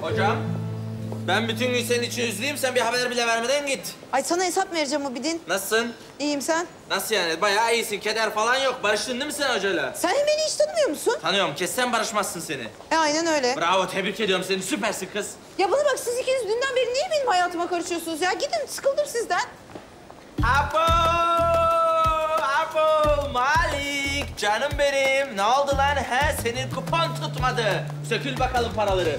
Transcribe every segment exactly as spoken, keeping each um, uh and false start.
Hocam, ben bütün gün senin için üzüleyim, sen bir haber bile vermeden git. Ay sana hesap vereceğim Abidin. Nasılsın? İyiyim, sen? Nasıl yani? Bayağı iyisin, keder falan yok. Barıştın değil mi sen hocayla? Sen beni hiç tanımıyor musun? Tanıyorum, kessen barışmazsın seni. E, aynen öyle. Bravo, tebrik ediyorum seni, süpersin kız. Ya bana bak, siz ikiniz dünden beri niye benim hayatıma karışıyorsunuz ya? Gidin, sıkıldım sizden. Abo! Abo! Malik! Canım benim, ne oldu lan? He, senin kupon tutmadı. Sökül bakalım paraları.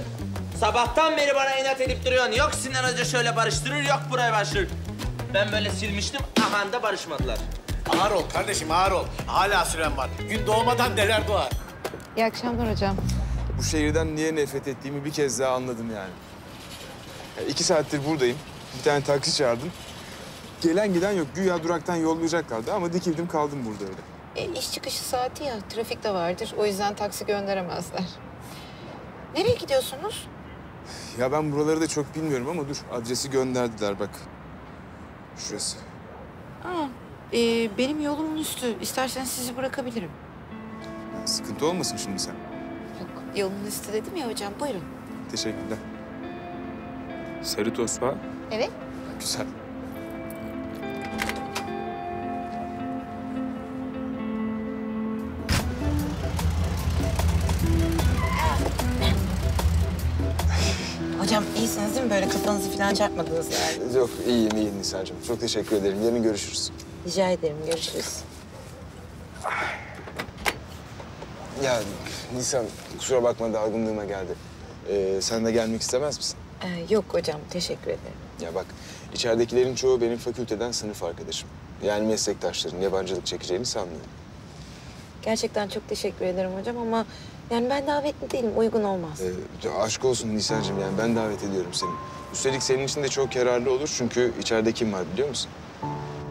Sabahtan beri bana inat edip duruyorsun. Yok Sinan Hoca şöyle barıştırır, yok buraya barıştırır. Ben böyle silmiştim, aha da barışmadılar. Ağır ol kardeşim, ağır ol. Hala süren var. Gün doğmadan neler doğar. İyi akşamlar hocam. Bu şehirden niye nefret ettiğimi bir kez daha anladım yani. Ya iki saattir buradayım. Bir tane taksi çağırdım. Gelen giden yok. Güya duraktan yollayacaklardı ama dikildim kaldım burada öyle. E, iş çıkışı saati ya, trafik de vardır. O yüzden taksi gönderemezler. Nereye gidiyorsunuz? Ya ben buraları da çok bilmiyorum ama dur, adresi gönderdiler bak. Şurası. Aa, e, benim yolumun üstü. İsterseniz sizi bırakabilirim. Ya, sıkıntı olmasın şimdi sen. Yok, yolumun üstü dedim ya hocam, buyurun. Teşekkürler. Sarı tosba. Evet. Güzel. Hocam iyisiniz değil mi? Böyle kafanızı falan çarpmadınız yani. Yok, iyiyim, iyiyim Nisan'cığım. Çok teşekkür ederim. Yarın görüşürüz. Rica ederim, görüşürüz. Ya Nisan, kusura bakma dalgınlığıma geldi. Ee, sen de gelmek istemez misin? Ee, yok hocam, teşekkür ederim. Ya bak, içeridekilerin çoğu benim fakülteden sınıf arkadaşım. Yani meslektaşların yabancılık çekeceğini sanmıyorum. Gerçekten çok teşekkür ederim hocam ama... Yani ben davetli değilim, uygun olmaz. Ee, aşk olsun Nisan'cığım, yani ben davet ediyorum seni. Üstelik senin için de çok yararlı olur çünkü içeride kim var biliyor musun?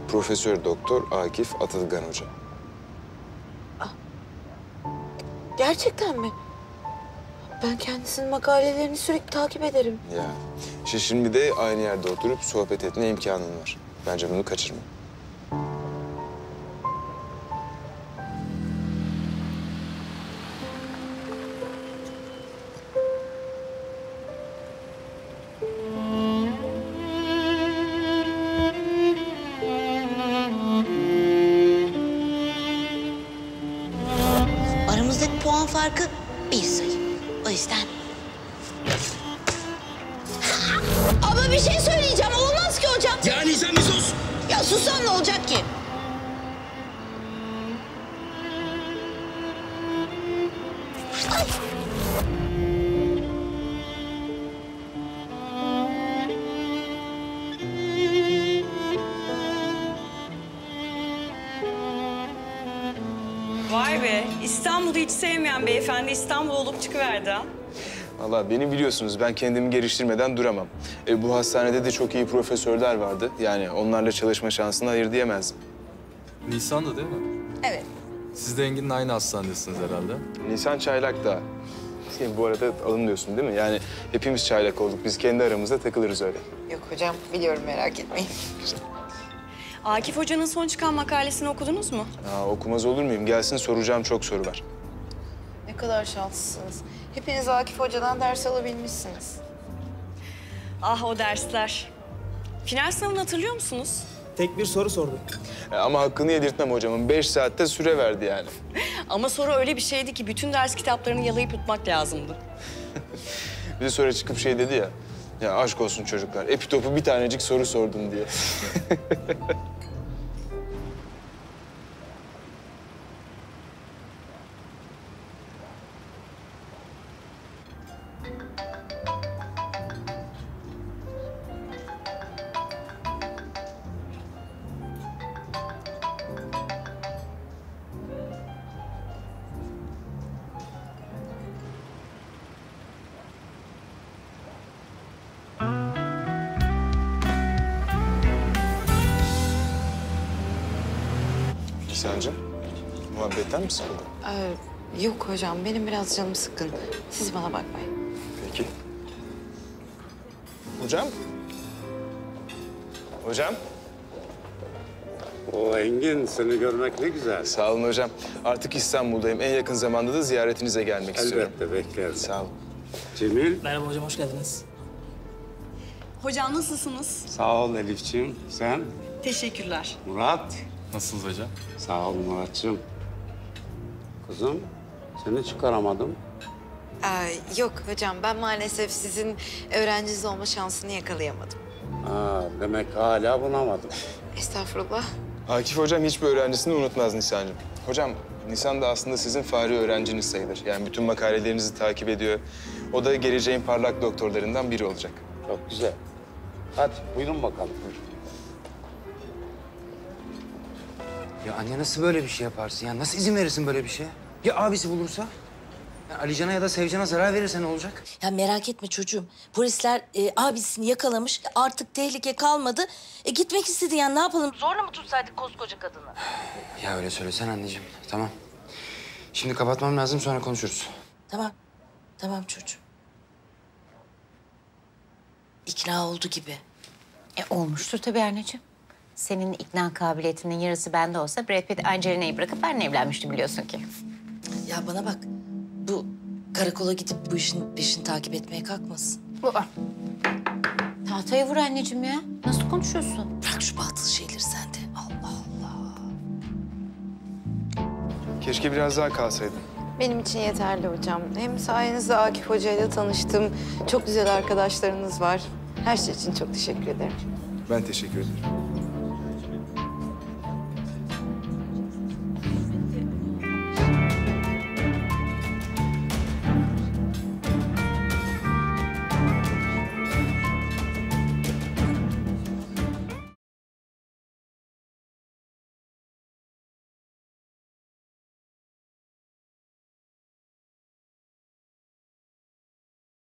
Profesör Doktor Akif Atılgan Hoca. Aa, gerçekten mi? Ben kendisinin makalelerini sürekli takip ederim. Ya, işte şimdi de aynı yerde oturup sohbet etme imkanın var. Bence bunu kaçırma. Farkı bir sayı. O yüzden... Ama bir şey söyleyeceğim. Olmaz ki hocam. Yani sen bir sus. Ya sussan ne olacak ki? Ay. Vay be, İstanbul'u hiç sevmeyen beyefendi İstanbul olup çıkıverdi ha. Vallahi beni biliyorsunuz, ben kendimi geliştirmeden duramam. E, bu hastanede de çok iyi profesörler vardı. Yani onlarla çalışma şansını hayır diyemezdim. Nisan'da değil mi? Evet. Siz de Engin'in aynı hastanesiniz herhalde. Nisan çaylak da. Bu arada alın diyorsun değil mi? Yani hepimiz çaylak olduk, biz kendi aramızda takılırız öyle. Yok hocam, biliyorum, merak etmeyin. Güzel. Akif Hoca'nın son çıkan makalesini okudunuz mu? Aa, okumaz olur muyum? Gelsin, soracağım çok soru var. Ne kadar şanslısınız. Hepiniz Akif Hoca'dan ders alabilmişsiniz. Ah o dersler. Final sınavını hatırlıyor musunuz? Tek bir soru sordu. Ama hakkını yedirtmem hocamın. Beş saatte süre verdi yani. Ama soru öyle bir şeydi ki bütün ders kitaplarını yalayıp yutmak lazımdı. Bir de sonra çıkıp şey dedi ya. Ya aşk olsun çocuklar, epitopu bir tanecik soru sordum diye. Nisan'cığım, muhabbetten mi sıkıldın? Ee, yok hocam, benim biraz canım sıkkın. Siz bana bakmayın. Peki. Hocam? Hocam? O Engin, seni görmek ne güzel. Sağ olun hocam. Artık İstanbul'dayım. En yakın zamanda da ziyaretinize gelmek Elbette istiyorum. Elbette, beklerim. Sağ olun. Cemil. Merhaba hocam, hoş geldiniz. Hocam nasılsınız? Sağ ol Elif'ciğim, sen? Teşekkürler. Murat. Nasılsınız hocam? Sağ ol Murat'cığım. Kızım, seni çıkaramadım. Ee, yok hocam, ben maalesef sizin öğrenciniz olma şansını yakalayamadım. Ha, demek hala bulamadım. Estağfurullah. Akif hocam hiçbir öğrencisini unutmaz Nisan'cığım. Hocam, Nisan da aslında sizin fari öğrenciniz sayılır. Yani bütün makalelerinizi takip ediyor. O da geleceğin parlak doktorlarından biri olacak. Çok güzel. Hadi buyurun bakalım. Ya anne nasıl böyle bir şey yaparsın? Ya nasıl izin verirsin böyle bir şeye? Ya abisi bulursa? Ya Alican'a ya da Sevcan'a zarar verirse ne olacak? Ya merak etme çocuğum. Polisler e, abisini yakalamış. Artık tehlike kalmadı. E, gitmek istedi yani ne yapalım? Zorla mı tutsaydık koskoca kadını? Ya öyle söylesen anneciğim. Tamam. Şimdi kapatmam lazım sonra konuşuruz. Tamam. Tamam çocuğum. İkna oldu gibi. E olmuştur tabii anneciğim. Senin ikna kabiliyetinin yarısı bende olsa Brad Pitt Angelina'yı bırakıp benimle evlenmişti biliyorsun ki. Ya bana bak. Bu karakola gidip bu işin peşini takip etmeye kalkmasın. Baba. Tahtayı vur anneciğim ya. Nasıl konuşuyorsun? Bırak şu batıl şeyleri sen de. Allah Allah. Keşke biraz daha kalsaydın. Benim için yeterli hocam. Hem sayenizde Akif hocayla tanıştım. Çok güzel arkadaşlarınız var. Her şey için çok teşekkür ederim. Ben teşekkür ederim.